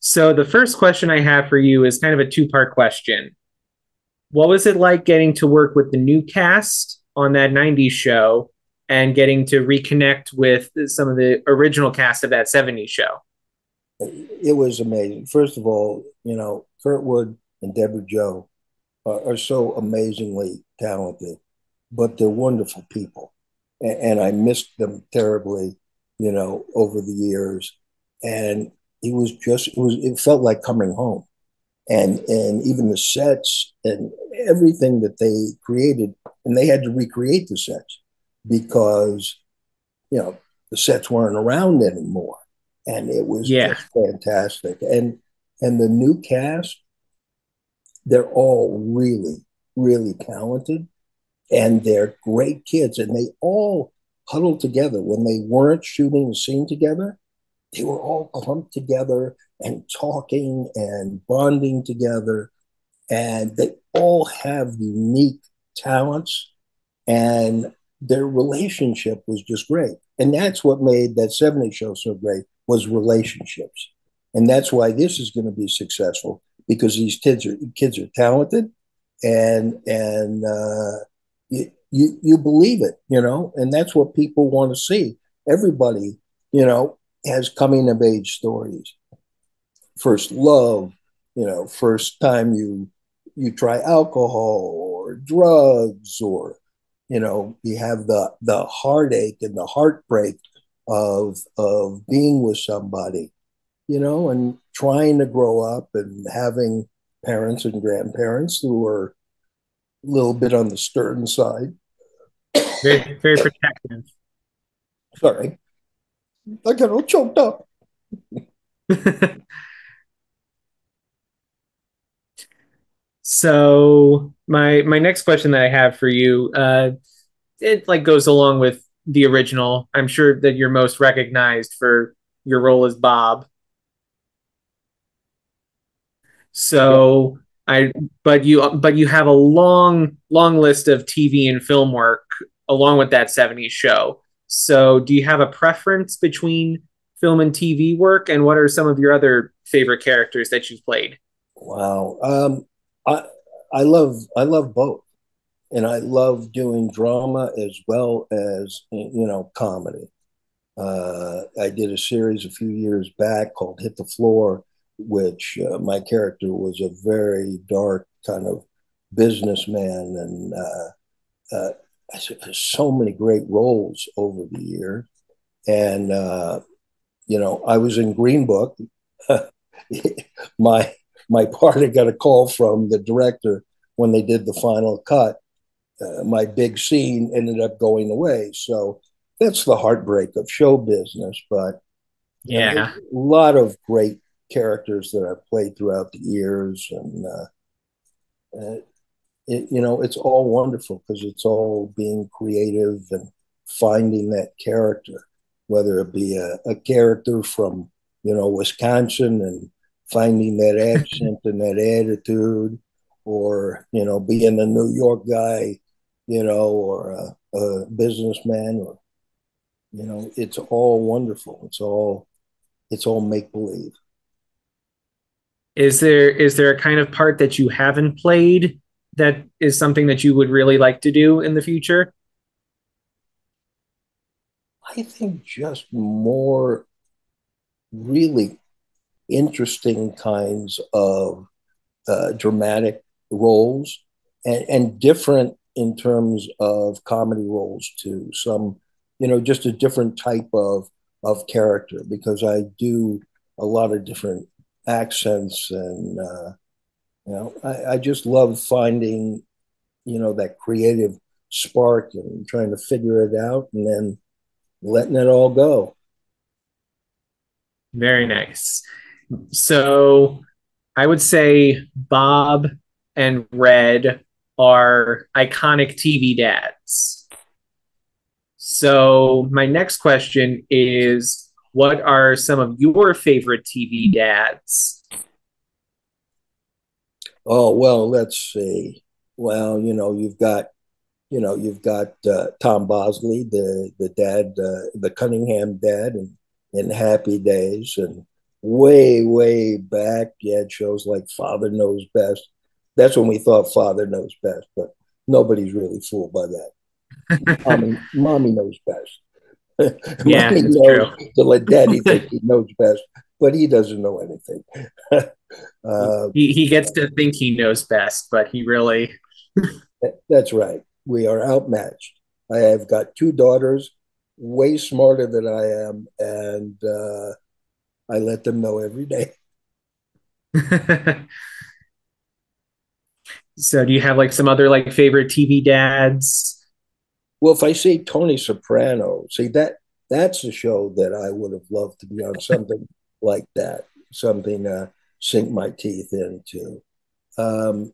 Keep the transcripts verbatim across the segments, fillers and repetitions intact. So the first question I have for you is kind of a two-part question. What was it like getting to work with the new cast on That nineties Show and getting to reconnect with some of the original cast of That seventies Show? It was amazing. First of all, you know, Kurtwood and Deborah Jo are, are so amazingly talented, but they're wonderful people. And, and I missed them terribly, you know, over the years. And it was just, it was, it felt like coming home. And, and even the sets and everything that they created, and they had to recreate the sets because, you know, the sets weren't around anymore. And it was yeah. just fantastic. And and the new cast, they're all really, really talented. And they're great kids. And they all huddled together. When they weren't shooting the scene together, they were all clumped together and talking and bonding together. And they all have unique talents. And their relationship was just great. And that's what made That seventies Show so great, was relationships. And that's why this is going to be successful, because these kids are kids are talented, and and uh, you, you you believe it, you know, and that's what people want to see. Everybody, you know, has coming of age stories, first love, you know, first time you you try alcohol or drugs, or you know, you have the the heartache and the heartbreak of of being with somebody, you know, and trying to grow up and having parents and grandparents who were a little bit on the stern side. Very, very protective. Sorry. I got all choked up. So my my next question that I have for you, uh, it like goes along with the original. I'm sure that you're most recognized for your role as Bob. So I, but you, but you have a long, long list of T V and film work along with That seventies Show. So do you have a preference between film and T V work? And what are some of your other favorite characters that you've played? Wow. Um, I, I love, I love both. And I love doing drama as well as, you know, comedy. Uh, I did a series a few years back called Hit the Floor, which uh, my character was a very dark kind of businessman. And uh, uh, so many great roles over the years. And, uh, you know, I was in Green Book. my, my partner got a call from the director when they did the final cut. Uh, my big scene ended up going away. So that's the heartbreak of show business. But yeah, you know, a lot of great characters that I've played throughout the years. And, uh, uh, it, you know, it's all wonderful because it's all being creative and finding that character, whether it be a, a character from, you know, Wisconsin and finding that accent and that attitude, or, you know, being a New York guy, you know, or a, a businessman, or, you know, it's all wonderful. It's all, it's all make-believe. Is there, is there a kind of part that you haven't played that is something that you would really like to do in the future? I think just more really interesting kinds of uh, dramatic roles, and, and different in terms of comedy roles too. Some, you know, just a different type of, of character, because I do a lot of different accents, and, uh, you know, I, I just love finding, you know, that creative spark and trying to figure it out and then letting it all go. Very nice. So I would say Bob and Red are iconic T V dads. So my next question is, what are some of your favorite T V dads? Oh, well, let's see. Well, you know, you've got, you know, you've got uh, Tom Bosley, the the dad, uh, the Cunningham dad in, in Happy Days, and way, way back. You had shows like Father Knows Best. That's when we thought Father Knows Best, but nobody's really fooled by that. Mommy, Mommy knows best. Yeah, Mommy knows true. To let Daddy think he knows best, but he doesn't know anything. uh, he, he gets to think he knows best, but he really... That's right. We are outmatched. I have got two daughters, way smarter than I am, and uh, I let them know every day. So do you have like some other like favorite T V dads? Well, if I say Tony Soprano, see that that's a show that I would have loved to be on, something like that, something uh, sink my teeth into. Um,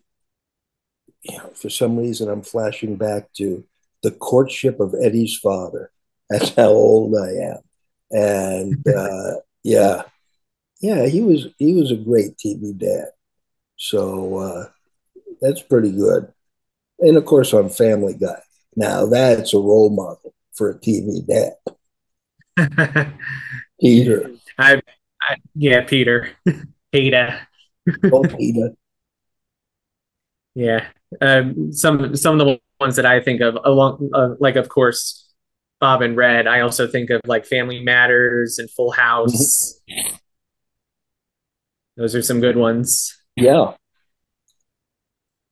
you know, for some reason, I'm flashing back to The Courtship of Eddie's Father. That's how old I am. And uh, yeah, yeah, he was he was a great T V dad. So uh, that's pretty good. And of course, on Family Guy. Now that's a role model for a T V dad. Peter. I, I yeah, Peter. Peter. Oh, Peter. Yeah. Um, some some of the ones that I think of, along uh, like of course Bob and Red. I also think of like Family Matters and Full House. Those are some good ones. Yeah,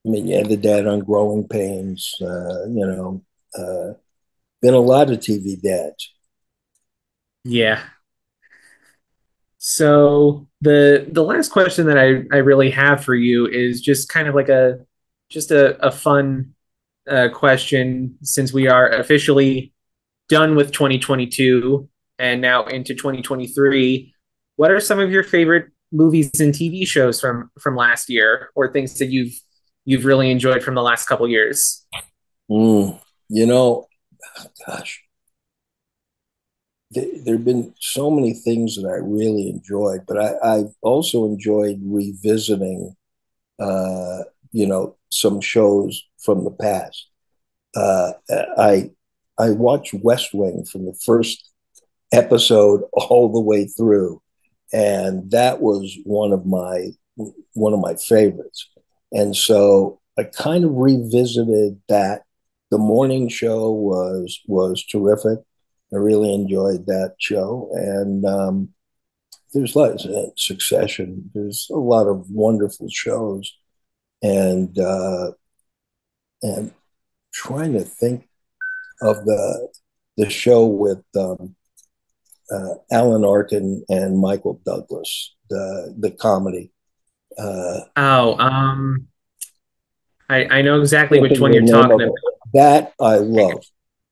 I mean, yeah, the dad on Growing Pains. Uh, you know, uh, been a lot of T V dads. Yeah. So the the last question that I I really have for you is just kind of like a. Just a, a fun uh, question, since we are officially done with twenty twenty-two and now into twenty twenty-three. What are some of your favorite movies and T V shows from from last year, or things that you've you've really enjoyed from the last couple years? Mm, you know, gosh, there, there have been so many things that I really enjoyed, but I, I've also enjoyed revisiting uh, you know, some shows from the past. Uh, I I watched West Wing from the first episode all the way through, and that was one of my one of my favorites. And so I kind of revisited that. The Morning Show was was terrific. I really enjoyed that show. And um, there's lots of Succession. There's a lot of wonderful shows. And uh, and trying to think of the the show with um, uh, Alan Arkin and Michael Douglas, the the comedy. Uh, oh, um, I I know exactly which one you're talking about. That I love.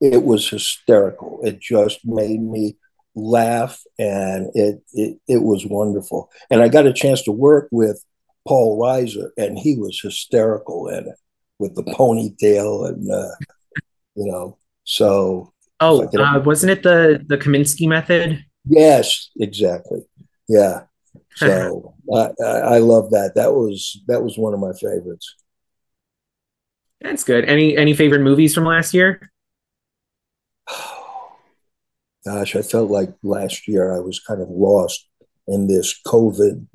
It was hysterical. It just made me laugh, and it it it was wonderful. And I got a chance to work with Paul Reiser, and he was hysterical in it with the ponytail and uh, you know. So oh, uh, wasn't it the the Kominsky Method? Yes, exactly. Yeah. So I, I, I love that. That was that was one of my favorites. That's good. Any any favorite movies from last year? Gosh, I felt like last year I was kind of lost in this COVID.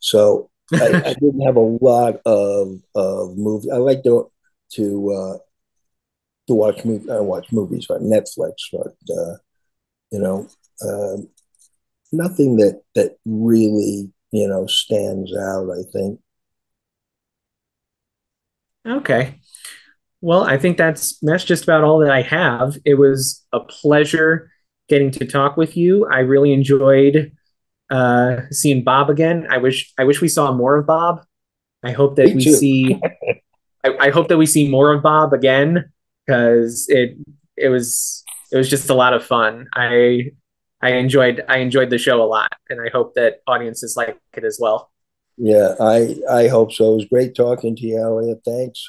So. I, I didn't have a lot of of movies. I like to to uh, to watch movies. I watch movies on Netflix, but uh, you know, um, nothing that that really you know stands out, I think. Okay, well, I think that's that's just about all that I have. It was a pleasure getting to talk with you. I really enjoyed. Uh, seeing Bob again. I wish I wish we saw more of Bob. I hope that Me we too. see I, I hope that we see more of Bob again, because it it was it was just a lot of fun. I I enjoyed I enjoyed the show a lot, and I hope that audiences like it as well. Yeah, I I hope so. It was great talking to you, Elliot. Thanks.